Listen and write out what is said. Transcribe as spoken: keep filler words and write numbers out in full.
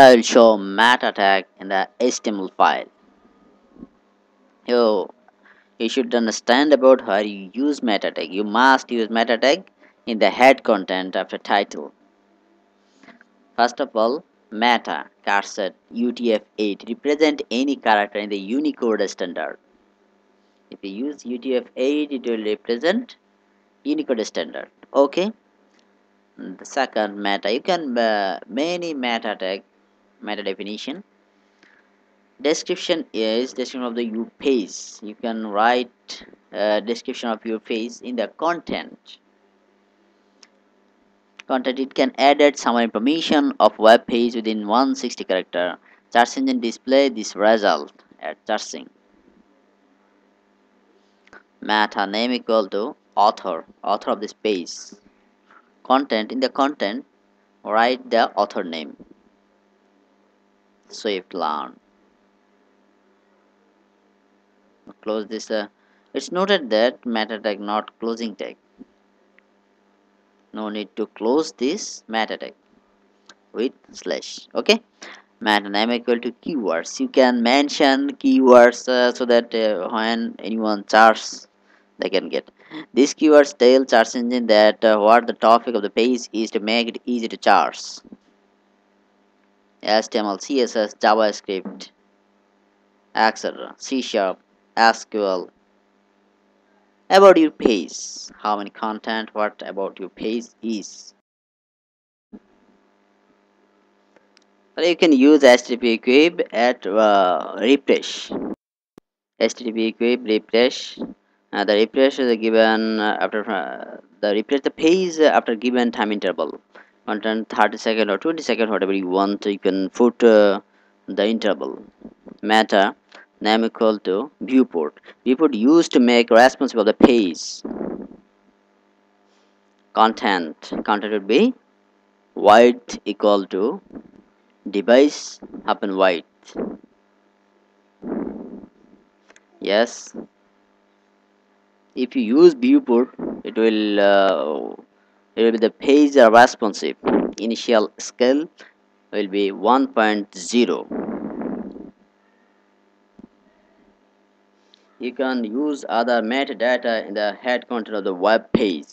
I will show meta tag in the H T M L file. You, you should understand about how you use meta tag. You must use meta tag in the head content of a title. First of all, meta character U T F eight represent any character in the Unicode standard. If you use U T F eight, it will represent Unicode standard. Okay. The second meta, you can uh, many meta tag, meta definition. Description is description of the your page. You can write uh, description of your page in the content. Content it can add some information of web page within one hundred sixty character. Search engine display this result at searching. Meta name equal to author, author of this page. Content, in the content, write the author name. Swift Learn. Close this. Uh, it's noted that meta tag not closing tag. No need to close this meta tag with slash. Okay. Meta name equal to keywords. You can mention keywords uh, so that uh, when anyone searches, they can get. These keywords tell search engine that uh, what the topic of the page is to make it easy to search. H T M L, C S S, JavaScript, et cetera. C sharp, S Q L. About your page. How many content, what about your page is. But you can use H T T P equip at uh, refresh. H T T P equip refresh. Uh, the refresh is given uh, after uh, the refresh the page uh, after given time interval, content thirty second or twenty second, whatever you want. You can put uh, the interval. Meta name equal to viewport. Viewport used to make responsible the page. Content content would be width equal to device happen width. Yes. If you use viewport, it will uh, it will be the page are responsive. Initial scale will be one point zero. You can use other metadata in the head content of the web page.